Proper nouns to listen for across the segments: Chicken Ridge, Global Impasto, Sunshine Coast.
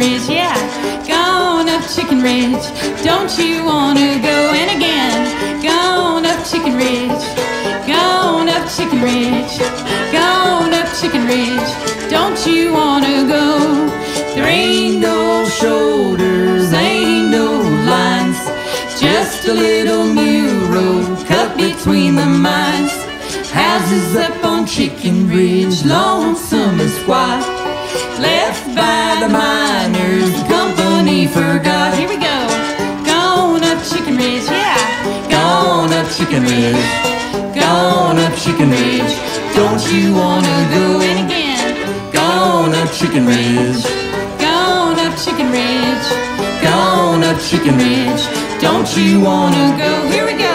Ridge, yeah, gone up Chicken Ridge. Don't you wanna go in again? Gone up Chicken Ridge, gone up Chicken Ridge, gone up Chicken Ridge. Don't you wanna go? There ain't no shoulders, ain't no lines, just a little new road cut between the mines. Houses up on Chicken Ridge, lonesome and squat, left by the miners, the company forgot. Here we go. Gone up Chicken Ridge, yeah. Gone up Chicken Ridge, gone up Chicken Ridge. Don't you wanna go in again? Gone up Chicken Ridge, gone up Chicken Ridge, gone up Chicken Ridge. Don't you wanna go? Here we go.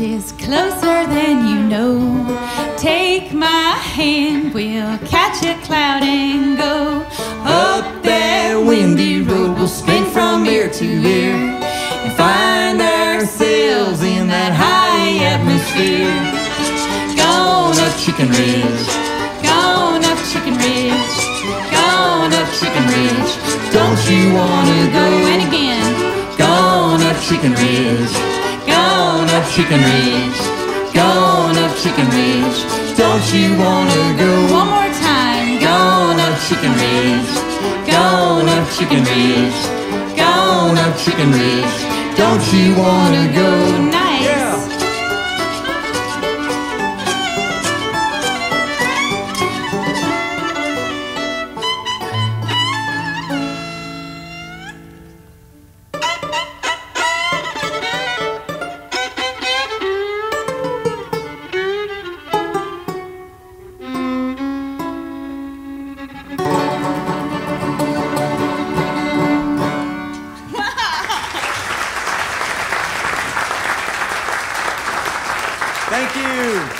Is closer than you know. Take my hand, we'll catch a cloud and go up that windy road. We'll spin from ear to ear and find ourselves in that high atmosphere. Gone up Chicken Ridge, gone up Chicken Ridge, gone up Chicken Ridge. Don't you wanna go in again? Gone up Chicken Ridge, gone up Chicken Ridge, gone up Chicken Ridge. Don't you wanna go? One more time. Gone up Chicken Ridge, gone up Chicken Ridge, gone up Chicken Ridge. Don't you wanna go? Nice. Yeah. Thank you.